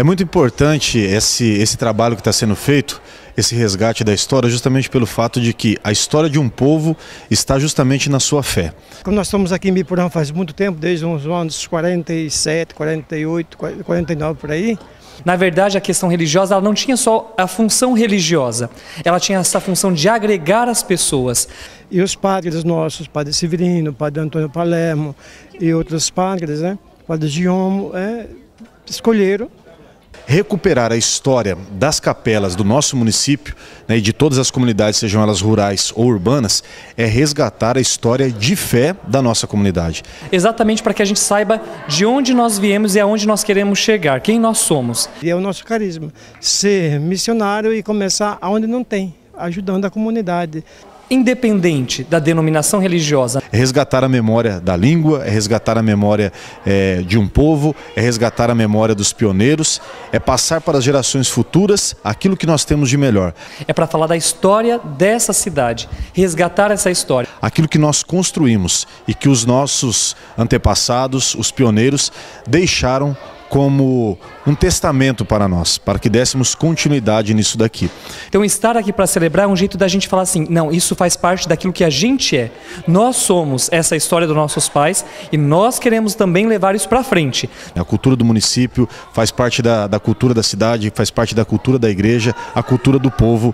É muito importante esse trabalho que está sendo feito, esse resgate da história, justamente pelo fato de que a história de um povo está justamente na sua fé. Como nós estamos aqui em Ibiporã faz muito tempo, desde uns anos 47, 48, 49 por aí. Na verdade, a questão religiosa ela não tinha só a função religiosa, ela tinha essa função de agregar as pessoas. E os padres nossos, Padre Severino, Padre Antônio Palermo e outros padres, né? Padre Giomo, escolheram recuperar a história das capelas do nosso município, né, e de todas as comunidades, sejam elas rurais ou urbanas, é resgatar a história de fé da nossa comunidade. Exatamente, para que a gente saiba de onde nós viemos e aonde nós queremos chegar, quem nós somos. E é o nosso carisma, ser missionário e começar aonde não tem, ajudando a comunidade. Independente da denominação religiosa. É resgatar a memória da língua, é resgatar a memória de um povo, é resgatar a memória dos pioneiros, é passar para as gerações futuras aquilo que nós temos de melhor. É para falar da história dessa cidade, resgatar essa história. Aquilo que nós construímos e que os nossos antepassados, os pioneiros, deixaram como um testamento para nós, para que dessemos continuidade nisso daqui. Então estar aqui para celebrar é um jeito da gente falar assim, não, isso faz parte daquilo que a gente é. Nós somos essa história dos nossos pais e nós queremos também levar isso para frente. A cultura do município faz parte da cultura da cidade, faz parte da cultura da igreja, a cultura do povo.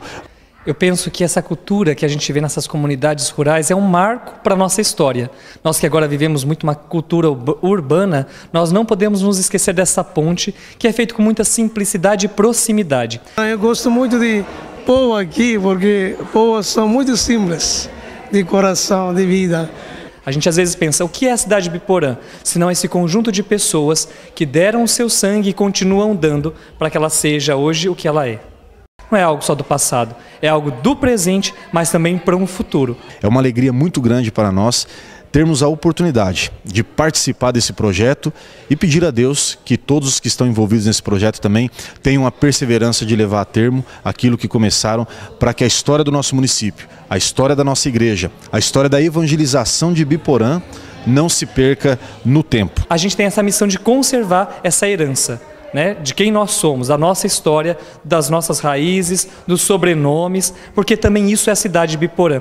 Eu penso que essa cultura que a gente vê nessas comunidades rurais é um marco para a nossa história. Nós que agora vivemos muito uma cultura urbana, nós não podemos nos esquecer dessa ponte que é feita com muita simplicidade e proximidade. Eu gosto muito de povo aqui, porque povos são muito simples, de coração, de vida. A gente às vezes pensa, o que é a cidade de Ibiporã? Senão esse conjunto de pessoas que deram o seu sangue e continuam dando para que ela seja hoje o que ela é. Não é algo só do passado, é algo do presente, mas também para um futuro. É uma alegria muito grande para nós termos a oportunidade de participar desse projeto e pedir a Deus que todos os que estão envolvidos nesse projeto também tenham a perseverança de levar a termo aquilo que começaram, para que a história do nosso município, a história da nossa igreja, a história da evangelização de Ibiporã não se perca no tempo. A gente tem essa missão de conservar essa herança, né, de quem nós somos, da nossa história, das nossas raízes, dos sobrenomes, porque também isso é a cidade de Ibiporã.